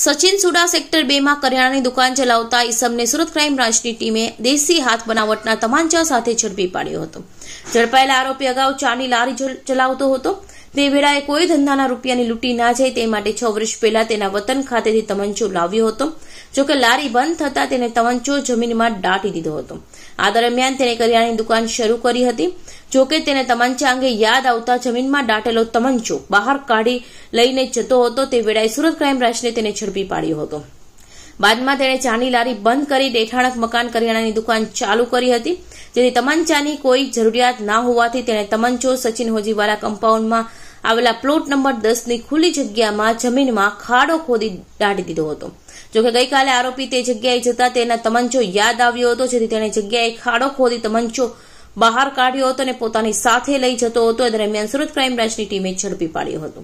Sachin સુડા sector 2 માં કરિયાણાની દુકાન ચલાવતા ઈસમને સુરત ક્રાઇમ બ્રાન્ચની ટીમે દેશી હાથ બનાવટના તમાંચા સાથે ઝડપી પાડ્યો હતો। ઝડપાયેલા આરોપી અગાઉ ચાની લારી ચલાવતો હતો। તે વેળાએ કોઈ ધંધાના રૂપિયાની લૂંટી ના જાય તે માટે 6 વર્ષ પહેલા તેના વતન ખાતેથી તમંચો લાવ્યો હતો। જો કે લારી બંધ થતા તેને તમંચો જમીનમાં દાટી દીધો હતો। આ દરમિયાન તેણે કરિયાણાની દુકાન શરૂ કરી હતી। જો કે તેને તમંચા અંગે યાદ આવતા જમીનમાં દાટેલો તમંચો બહાર કાઢી લઈને જતો હતો। તે વેળાએ સુરત ક્રાઇમ બ્રાન્ચને તેને ઝડપી પાડ્યો હતો। બાદમાં તેણે ચાની લારી બંધ કરી રહેઠાણક મકાન કરિયાણાની દુકાન ચાલુ કરી હતી। જેથી તમંચાની કોઈ જરૂરિયાત ના હોવાથી તેણે તમંચો સચિન હોજીવાલા કમ્પાઉન્ડમાં આવેલા પ્લોટ નંબર 10 ની ખુલ્લી જગ્યામાં જમીનમાં ખાડો ખોદી દાટી દીધો હતો। જોકે ગઈકાલે આરોપી તે જગ્યાએ જતા તેના તમંચો યાદ આવ્યો હતો। જેથી તેણે જગ્યાએ ખાડો ખોદી તમંચો બહાર કાઢ્યો હતો અને પોતાની સાથે લઈ જતો હતો। દરમિયાન સુરત ક્રાઇમ બ્રાન્ચની ટીમે ઝડપી પાડ્યો હતો।